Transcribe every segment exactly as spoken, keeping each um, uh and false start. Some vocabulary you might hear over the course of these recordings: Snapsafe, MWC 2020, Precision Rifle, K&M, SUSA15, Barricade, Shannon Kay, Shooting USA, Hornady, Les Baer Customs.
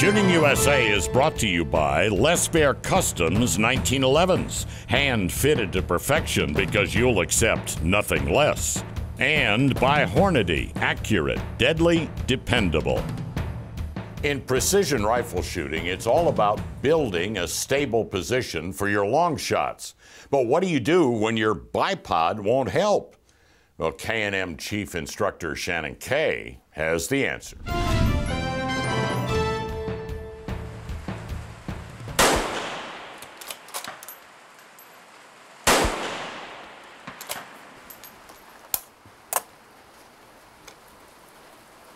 Shooting U S A is brought to you by Les Baer Customs nineteen elevens, hand-fitted to perfection because you'll accept nothing less. And by Hornady, accurate, deadly, dependable. In precision rifle shooting, it's all about building a stable position for your long shots. But what do you do when your bipod won't help? Well, K and M Chief Instructor Shannon Kay has the answer.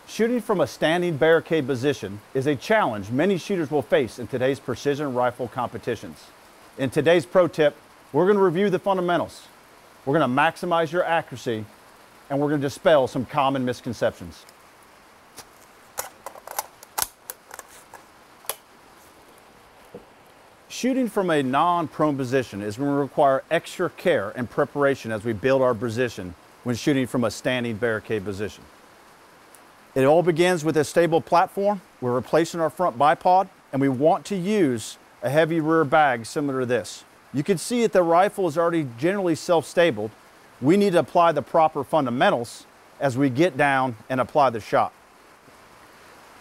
Shooting from a standing barricade position is a challenge many shooters will face in today's precision rifle competitions. In today's pro tip, we're going to review the fundamentals. We're going to maximize your accuracy, and we're going to dispel some common misconceptions. Shooting from a non-prone position is going to require extra care and preparation as we build our position when shooting from a standing barricade position. It all begins with a stable platform. We're replacing our front bipod, and we want to use a heavy rear bag similar to this. You can see that the rifle is already generally self-stabled. We need to apply the proper fundamentals as we get down and apply the shot.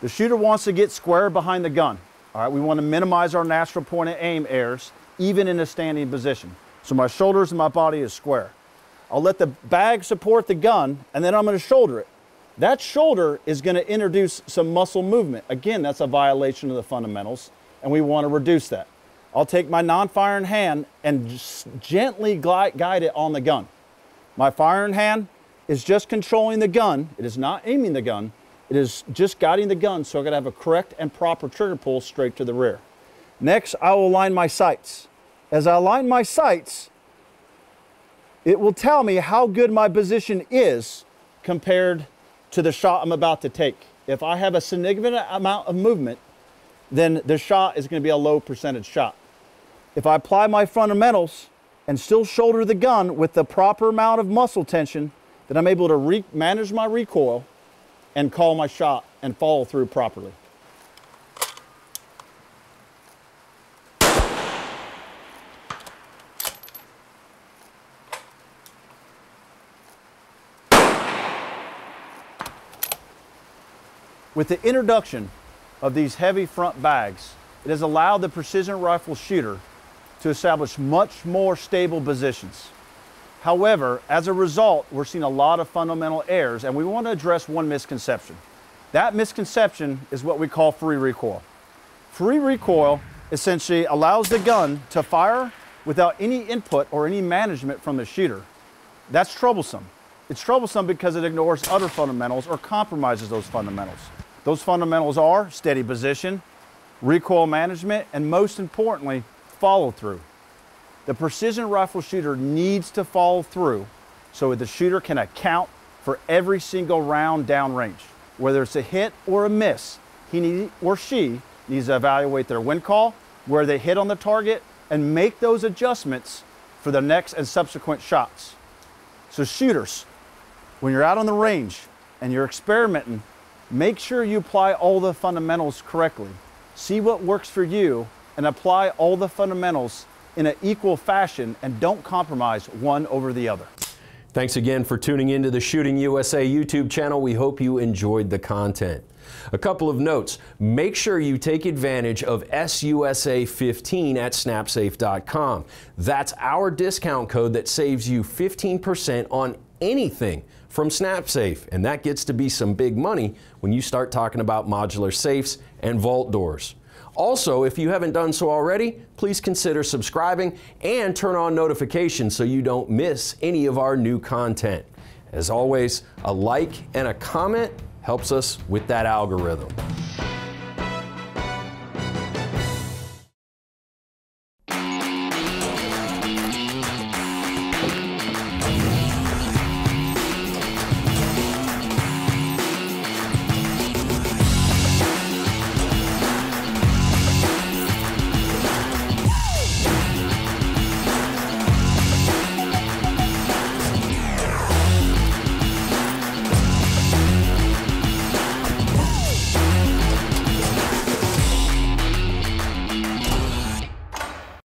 The shooter wants to get square behind the gun. All right, we want to minimize our natural point of aim errors, even in a standing position. So my shoulders and my body is square. I'll let the bag support the gun, and then I'm going to shoulder it. That shoulder is going to introduce some muscle movement. Again, that's a violation of the fundamentals, and we want to reduce that. I'll take my non-firing hand and just gently glide, guide it on the gun. My firing hand is just controlling the gun. It is not aiming the gun. It is just guiding the gun, so I'm going to have a correct and proper trigger pull straight to the rear. Next, I will align my sights. As I align my sights, it will tell me how good my position is compared to the shot I'm about to take. If I have a significant amount of movement, then the shot is going to be a low percentage shot. If I apply my fundamentals and still shoulder the gun with the proper amount of muscle tension, then I'm able to re manage my recoil and call my shot and follow through properly. With the introduction of these heavy front bags, it has allowed the precision rifle shooter to establish much more stable positions. However, as a result, we're seeing a lot of fundamental errors, and we want to address one misconception. That misconception is what we call free recoil. Free recoil essentially allows the gun to fire without any input or any management from the shooter. That's troublesome. It's troublesome because it ignores other fundamentals or compromises those fundamentals. Those fundamentals are steady position, recoil management, and most importantly, follow through. The precision rifle shooter needs to follow through so the shooter can account for every single round downrange. Whether it's a hit or a miss, he need, or she needs to evaluate their wind call, where they hit on the target, and make those adjustments for the next and subsequent shots. So shooters, when you're out on the range and you're experimenting, make sure you apply all the fundamentals correctly. See what works for you and apply all the fundamentals in an equal fashion, and don't compromise one over the other. Thanks again for tuning into the Shooting U S A YouTube channel. We hope you enjoyed the content. A couple of notes. Make sure you take advantage of S U S A fifteen at snapsafe dot com. That's our discount code that saves you fifteen percent on anything from Snapsafe, and that gets to be some big money when you start talking about modular safes and vault doors. Also, if you haven't done so already, please consider subscribing and turn on notifications so you don't miss any of our new content. As always, a like and a comment helps us with that algorithm.